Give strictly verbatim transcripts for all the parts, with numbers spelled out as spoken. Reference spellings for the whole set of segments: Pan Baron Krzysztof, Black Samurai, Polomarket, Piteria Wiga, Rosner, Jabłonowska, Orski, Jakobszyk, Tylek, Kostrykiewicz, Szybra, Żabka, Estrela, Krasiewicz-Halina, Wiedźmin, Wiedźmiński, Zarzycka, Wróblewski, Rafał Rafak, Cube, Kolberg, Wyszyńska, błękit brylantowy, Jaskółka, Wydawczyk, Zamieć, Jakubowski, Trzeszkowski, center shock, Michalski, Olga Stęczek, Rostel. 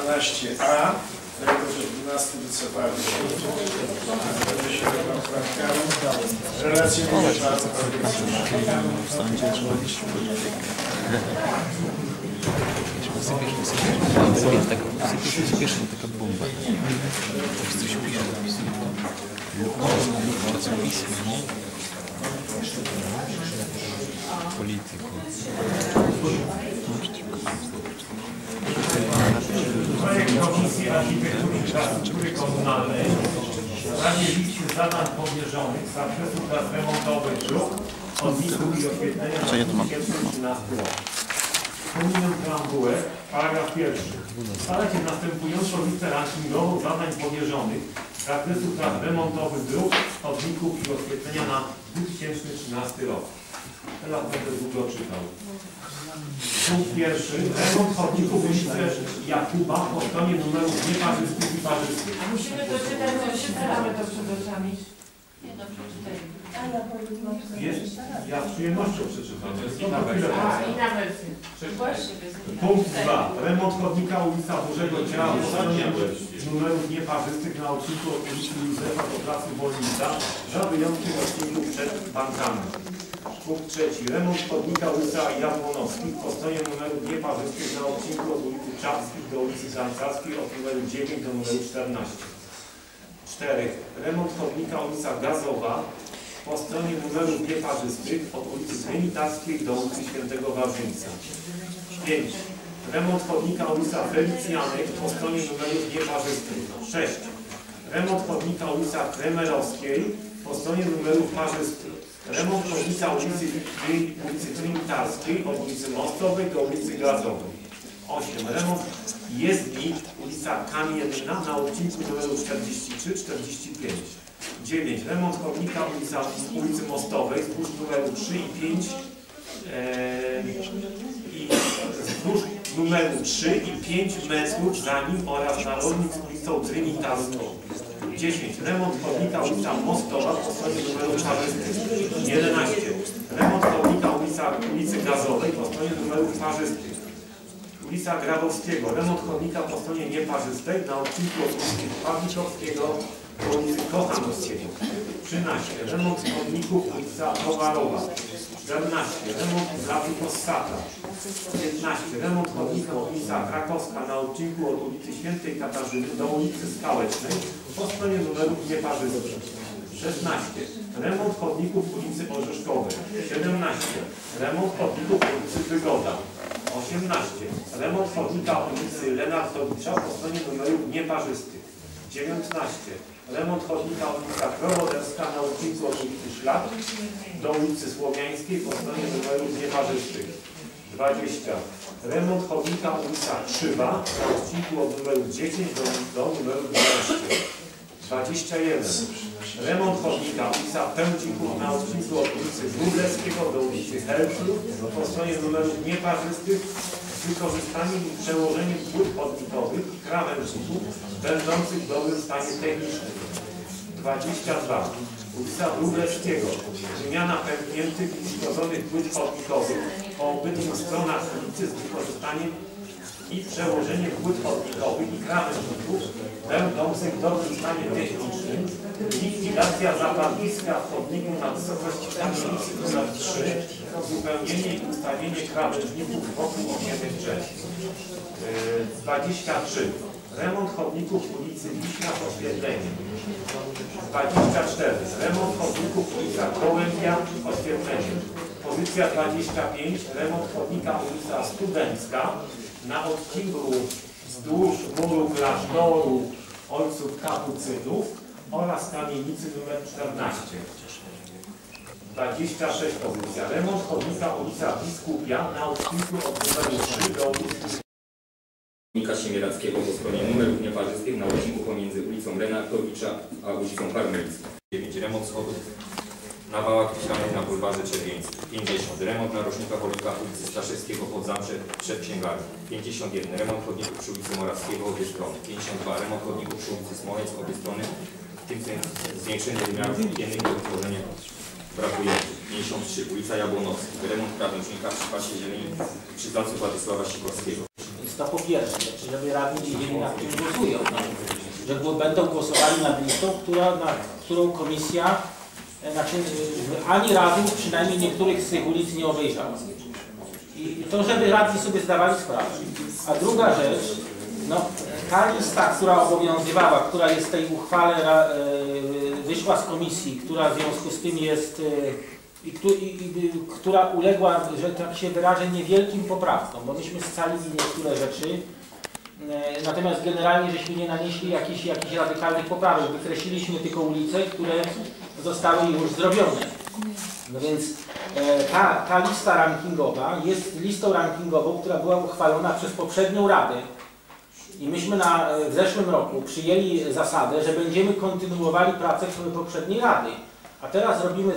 dwanaście a, redaktor dwunasty wycofany się poprawkami. Relacje bardzo Sypiesz mi taka bomba. Ktoś coś pisze. Bardzo pismo, nie? Polityku. Projekt Komisji Architektury i Infrastruktury Komunalnej zabranie liczby zadań powierzonych z zakresu prac remontowych dróg od zników i oświetlenia na dwa tysiące trzynaście rok. Pominął preambułę, paragraf pierwszy. Stala się następującą listę rankingową zadań powierzonych z zakresu prac remontowych dróg od zników i oświetlenia na dwa tysiące trzynaście rok. Teraz będę długo czytał. Punkt pierwszy. Remont chodników ulicy Jakuba po stronie numerów nieparzystych i parzystych. A musimy to czytać, bo się staramy to przed oczami. Nie, no przeczytajmy. Jest, ja z przyjemnością przeczytam. Punkt dwa. Remont chodnika ulica Bożego Ciała w stronie numerów nieparzystych na odcinku od ulicy Józefa do pracy Wolnica, za wyjątkiem odcinków przed bankami. Punkt trzeci. Remont chodnika ulica Jabłonowskich po stronie numerów nieparzystych na odcinku od ulicy Czapskich do ulicy Zańcackiej od numeru dziewięć do numeru czternaście. cztery. Remont chodnika ulica Gazowa po stronie numerów nieparzystych od ulicy Zmynitackiej do ulicy Świętego Warzyńca. pięć. Remont chodnika ulica Felicjanek po stronie numerów nieparzystych. sześć. Remont chodnika ulica Kremerowskiej po stronie numerów parzystych. Remont chodnika ulicy, ulicy Trinitarskiej od ulicy Mostowej do ulicy Gazowej. osiem. Remont jezdni ulica Kamienna na odcinku numeru czterdzieści trzy czterdzieści pięć. dziewięć. Remont chodnika ulica, ulicy Mostowej wzdłuż numeru trzy i pięć e, i wzdłuż numeru trzy i pięć metrów za nim oraz na rolnik z ulicą Trynitarską. dziesięć. Remont chodnika ulica Mostowa po stronie numeru parzystych. jedenaście. Remont chodnika ulica, ulicy Gazowej po stronie numeru parzystych. Ulica Grabowskiego. Remont chodnika po stronie nieparzystej na odcinku od ulicy Pawlikowskiego do ulicy Kochanowskiego. trzynaście. Remont chodników ulica Towarowa. czternaście. Remont Zawikosata. piętnaście. Remont chodnika ulica Krakowska na odcinku od ulicy Świętej Katarzyny do ulicy Skałecznej po stronie numerów nieparzystych. szesnaście. Remont chodników ulicy Orzeszkowej. siedemnaście. Remont chodników ulicy Wygoda. osiemnaście. Remont chodnika ulicy Lenartowicza po stronie numerów nieparzystych. dziewiętnaście. Remont chodnika ulica Krowoderska na odcinku od ulicy Ślad do ulicy Słowiańskiej po stronie numerów nieparzystych. dwadzieścia. Remont chodnika ulica Krzywa na odcinku od numeru dziesięć do, do numeru dwanaście. dwadzieścia jeden. Remont chodnika ulica Pędzików na odcinku od ulicy Wróblewskiego do ulicy Helców po stronie numerów nieparzystych z wykorzystaniem i przełożeniem płyt chodnikowych i krawężników będących w dobrym stanie technicznym. dwadzieścia dwa. Ulica Wróblewskiego. Wymiana pękniętych i uszkodzonych płyt chodnikowych po obydwu stronach ulicy z wykorzystaniem i przełożenie płyt chodnikowych i krawężników będących w dobrym stanie technicznym, likwidacja zapadliska w chodniku na wysokości kamienicy numer trzy, uzupełnienie i ustawienie krawężników wokół osiedli drzew. dwadzieścia trzy. Remont chodników ulicy Wiśnia z oświetleniem. dwadzieścia cztery. Remont chodników ulica Gołębia z oświetleniem. Pozycja dwadzieścia pięć. Remont chodnika ulica Studencka na odcinku wzdłuż muru klasztoru Ojców Kapucynów oraz kamienicy numer czternaście. dwadzieścia sześć. Pozycja. Remont chodnika ulica Biskupia na odcinku od numeru trzy do ulicy chodnika Siemierackiego po stronie numerów nieparzystych na odcinku pomiędzy ulicą Renatowicza a ulicą Parmeńską. dziewięć. Remont schodów na wałach pisanych na bulwarze Czerwieńskim. pięćdziesiąt. Remont narożnika chodnika ulicy Staszewskiego pod Zambrze przed księgarnią. pięćdziesiąt jeden. Remont chodników przy ulicy Morawskiego obie strony. pięćdziesiąt dwa. Remont chodników przy ulicy Smoleńsk obie strony, w tym zwiększenie wymiarów jednych do utworzenia brakujących. pięćdziesiąt trzy. Ulica Jabłonowska. Remont krawężnika przy pasie zieleni przy placu Władysława Sikorskiego. lista, po pierwsze, czy żeby radni wiedzieli, nad czym głosują, że będą głosowali nad listą, która, na którą komisja, znaczy, ani radnych, przynajmniej niektórych z tych ulic nie obejrzała. I to, żeby radni sobie zdawali sprawę. A druga rzecz, no, ta lista, która obowiązywała, która jest w tej uchwale, wyszła z komisji, która w związku z tym jest, i, i, i, która uległa, że tak się wyrażę, niewielkim poprawkom, bo myśmy scalili niektóre rzeczy, natomiast generalnie żeśmy nie nanieśli jakichś, jakichś radykalnych poprawek, wykreśliliśmy tylko ulice, które zostały już zrobione. No więc e, ta, ta lista rankingowa jest listą rankingową, która była uchwalona przez poprzednią Radę i myśmy na, w zeszłym roku przyjęli zasadę, że będziemy kontynuowali pracę poprzedniej Rady, a teraz robimy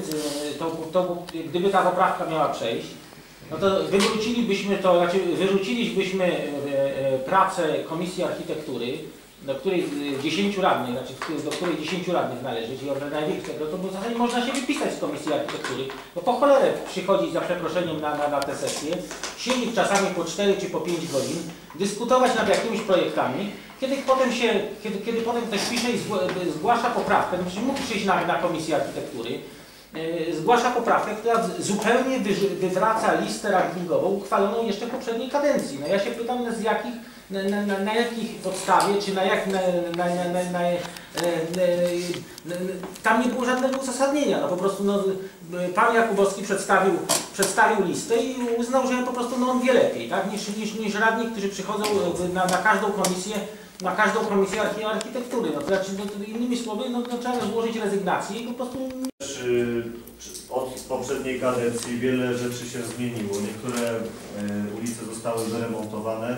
to, to gdyby ta poprawka miała przejść, no to wyrzucilibyśmy to, znaczy wyrzucilibyśmy pracę Komisji Architektury, do której dziesięciu radnych, znaczy do której dziesięciu radnych należy, czyli organ największy, no to w zasadzie można się wypisać z Komisji Architektury, bo po cholerę przychodzić za przeproszeniem na, na, na te sesje, siedzieć czasami po cztery czy po pięć godzin, dyskutować nad jakimiś projektami, kiedy potem się, kiedy, kiedy potem ktoś pisze i zgłasza poprawkę, no mógł przyjść na, na Komisję Architektury, yy, zgłasza poprawkę, która zupełnie wywraca listę rankingową uchwaloną jeszcze w poprzedniej kadencji. No ja się pytam, z jakich Na, na, na jakich podstawie, czy na jak... Na, na, na, na, na, na, tam nie było żadnego uzasadnienia. No po prostu no, pan Jakubowski przedstawił, przedstawił listę i uznał, że po prostu no, on wie lepiej, tak, niż, niż, niż radni, którzy przychodzą na, na każdą komisję, na każdą komisję architektury. No, to znaczy, no, innymi słowy, no, no, trzeba złożyć rezygnację i po prostu... Od poprzedniej kadencji wiele rzeczy się zmieniło. Niektóre ulice zostały wyremontowane.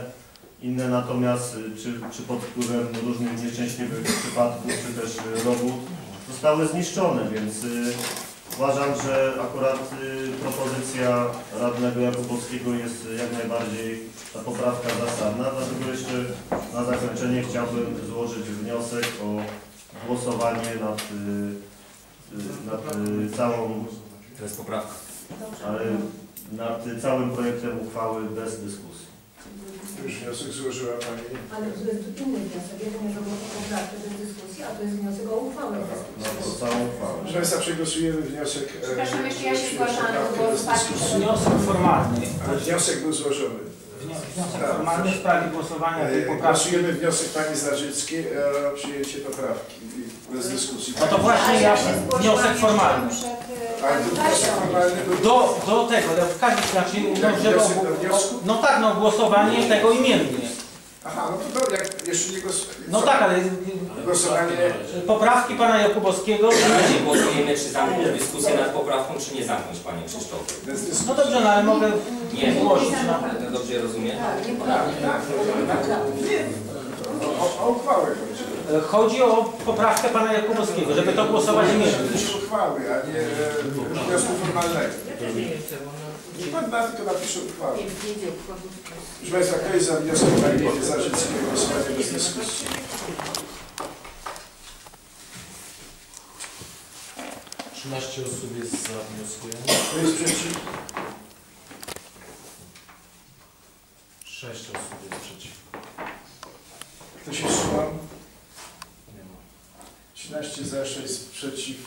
Inne natomiast, czy, czy pod wpływem różnych nieszczęśliwych przypadków, czy też robót, zostały zniszczone, więc y, uważam, że akurat y, propozycja radnego Jakubowskiego jest jak najbardziej ta poprawka zasadna, dlatego jeszcze na zakończenie chciałbym złożyć wniosek o głosowanie nad, y, nad y, całą... To jest poprawka. Ale nad y, całym projektem uchwały bez dyskusji. Już wniosek złożyła Pani. Ale to jest tu inny wniosek. Jeden jest o poprawkę do dyskusji, a to jest wniosek o uchwałę. Proszę Państwa, przegłosujemy wniosek... Przepraszam, jeszcze ja się zgłaszam, bo wniosek formalny. Ale wniosek był złożony. Wniosek formalny w sprawie głosowania tej poprawki. Głosujemy wniosek Pani Zarzyckiej o przyjęcie poprawki bez dyskusji. No to właśnie ja wniosek formalny. Do, do tego, w każdym razie, no tak, no głosowanie tego imiennie. Aha, no to jak jeszcze nie głosujemy. No tak, ale głosowanie... Poprawki Pana Jakubowskiego... Nie głosujemy, czy zamknąć dyskusję nad poprawką, czy nie zamknąć, Panie Krzysztofie. No dobrze, no ale mogę zgłosić. No dobrze, rozumiem? Tak, tak. O, o uchwałę chodzi. Chodzi o poprawkę Pana Jakubowskiego, żeby to głosować nie. To uchwały, a nie wniosku formalnego. Niech Pan da, tylko napisze uchwałę. Proszę Państwa, kto jest za wnioskiem Pani Zarzyckiej o głosowanie bez dyskusji? trzynaście osób jest za wnioskiem. Kto jest przeciw? sześć osób jest przeciw. Kto się wstrzymał? Nie ma. trzynaście za, sześć przeciw,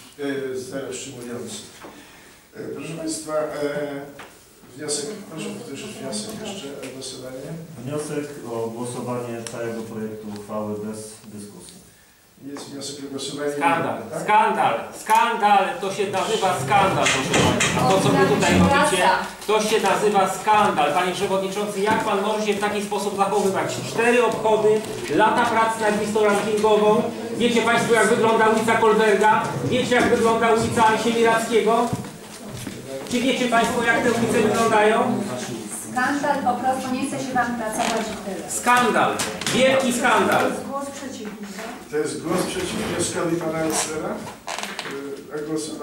e, zero wstrzymujących. E, proszę Państwa, e, wniosek, proszę powtórzyć wniosek jeszcze o głosowanie. Wniosek o głosowanie całego projektu uchwały bez dyskusji. Jest wniosek o głosowanie. Skandal, nie ma, tak? Skandal, skandal, to się nazywa skandal, proszę Państwa. To, co Wy tutaj robicie, to się nazywa skandal. Panie Przewodniczący, jak Pan może się w taki sposób zachowywać? Cztery obchody, lata pracy nad listą rankingową. Wiecie Państwo, jak wygląda ulica Kolberga? Wiecie, jak wygląda ulica Siemirackiego? Czy wiecie Państwo, jak te ulice wyglądają? Skandal, po prostu nie chce się Wam pracować w tyle. Skandal, wielki skandal. To jest głos przeciw wnioskowi Pana Estrela?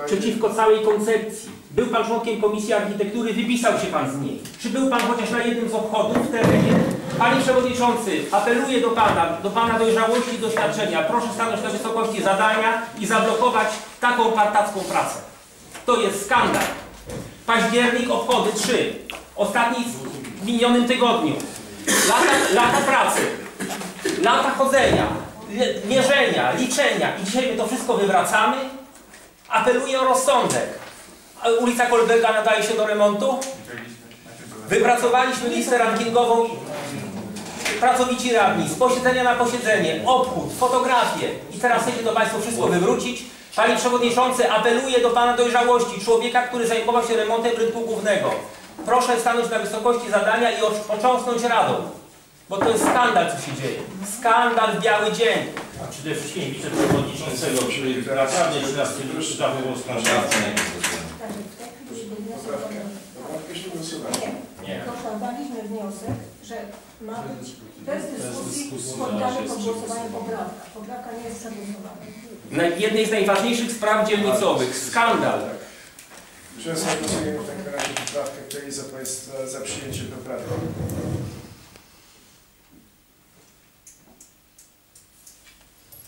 Przeciwko całej koncepcji. Był Pan członkiem Komisji Architektury, wypisał się Pan z niej. Czy był Pan chociaż na jednym z obchodów w terenie? Panie Przewodniczący, apeluję do Pana, do Pana dojrzałości i doświadczenia. Proszę stanąć na wysokości zadania i zablokować taką partacką pracę. To jest skandal. Październik, obchody trzy. Ostatni w minionym tygodniu. Lata, lata pracy, lata chodzenia, mierzenia, liczenia i dzisiaj my to wszystko wywracamy. Apeluję o rozsądek. Ulica Kolberga nadaje się do remontu. Wypracowaliśmy listę rankingową. Pracowici radni, z posiedzenia na posiedzenie, obchód, fotografie. I teraz chcecie to Państwu wszystko wywrócić. Panie Przewodniczący, apeluję do Pana dojrzałości, człowieka, który zajmował się remontem rynku głównego. Proszę stanąć na wysokości zadania i począsnąć radą. Bo to jest skandal, co się dzieje. Skandal w biały dzień. A przede wszystkim wiceprzewodniczącego, który naprawdę jest nas tym Krzysztofowi oskarżający. Nie. Dokładaliśmy wniosek, że ma być bez dyskusji poddane pod głosowanie poprawka. Poprawka nie jest przegłosowana. Jednej z najważniejszych spraw dzielnicowych. Skandal. Proszę, głosujemy w takim razie poprawkę. Kto jest za, jest za przyjęciem poprawki?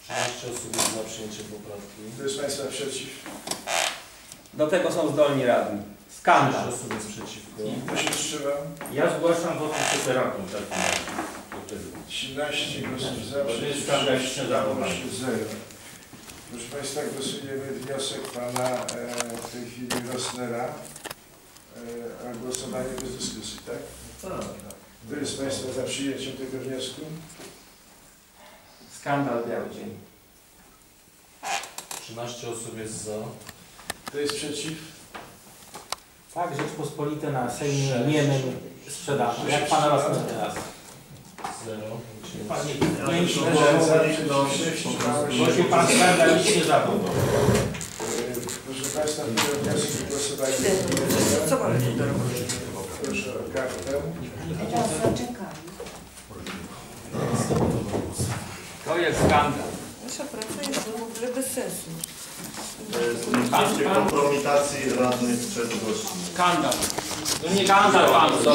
Jeszcze osób jest za przyjęciem poprawki. Kto jest Państwa przeciw? Do tego są zdolni radni. Skandal. Osób jest przeciwko. Kto się wstrzymał? Ja zgłaszam wotum przeferatu. trzynaście głosów za, trzynaście zero. Proszę Państwa, głosujemy wniosek Pana e, w tej chwili Rosnera e, o głosowanie bez dyskusji, tak? Tak. Kto jest Państwa za przyjęciem tego wniosku? Skandal biały dzień. trzynaście osób jest za. Kto jest przeciw? Tak, Rzeczpospolite na Sejmie nie sprzedano. Jak Pana Rosner teraz? Zero. Panie, panie przewodniczący, proszę pan skandal, nic nie zawodował. Proszę Państwa, wnioski głosowania. Co Pan do roboty? Proszę o kartę. To jest skandal. Nasza praca jest w ogóle bez sensu. Zniszczycie kompromitacji radnych przed gościem. Skandal. To nie skandal Panu. To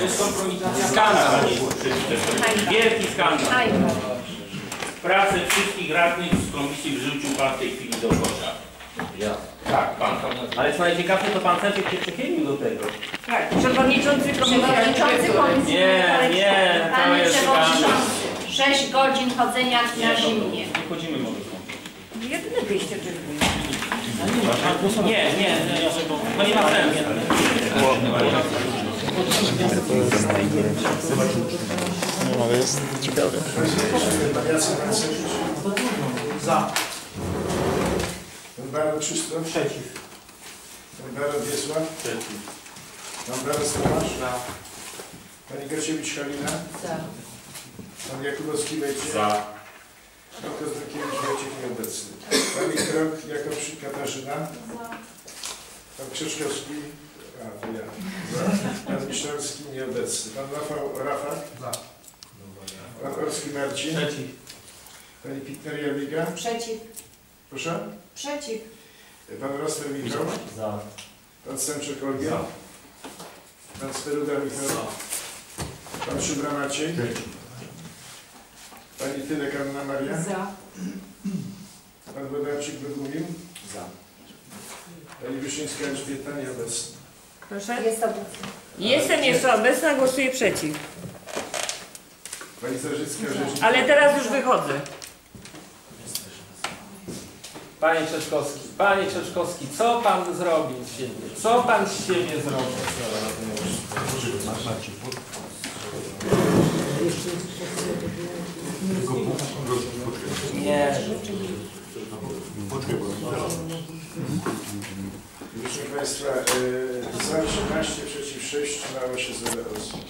jest kompromitacja. Skandal. Wielki skandal. Pracę wszystkich radnych z komisji wrzucił Pan w tej chwili do kosza. Ja. Tak, Pan. Ale co najciekawsze, to Pan Stęczek się przychylił do tego. Tak. Przewodniczący komisji. Nie, nie. To jest skandal. sześć godzin chodzenia na zimnie. Nie chodzimy może. Jedyne wyjście, czy nie? Nie, nie, nie, to nie ma sensu. Ale jest ciekawe. Za. Pan Baron Krzysztof? Przeciw. Pan Baron Wiesław? Przeciw. Pan Baron Tomasz? Za. Pani Krasiewicz-Halina? Za. Pan Jakubowski Wejcie? Za. Pan Kostrykiewicz Wojciech nieobecny. Pani Krok, Jakobszyk Katarzyna. Pan Trzeszkowski. A, to ja. Pan Michalski nieobecny. Pan Rafał Rafak. Pan Orski Marcin. Przeciw. Pani Piteria Wiga. Przeciw. Proszę? Przeciw. Pan Rostel Michał. Za. Pan Stęczek Olga. Za. Pan Speruda Michał. Za. Pan Szybra Maciej. Przeciw. Pani Tylek Anna Maria? Za. Pan Wydawczyk Bogumił? Za. Pani Wyszyńska Elżbieta nieobecna. Proszę? Jest obecna. Jestem jeszcze obecna, głosuję przeciw. Pani Zarzycka Rzecznik. Ale teraz już wychodzę. Panie Trzeszkowski, Panie Trzeszkowski, co Pan zrobił z siebie? Co Pan z siebie zrobił? Nie. Proszę Państwa, za trzynaście przeciw sześć trzymało się zero osób.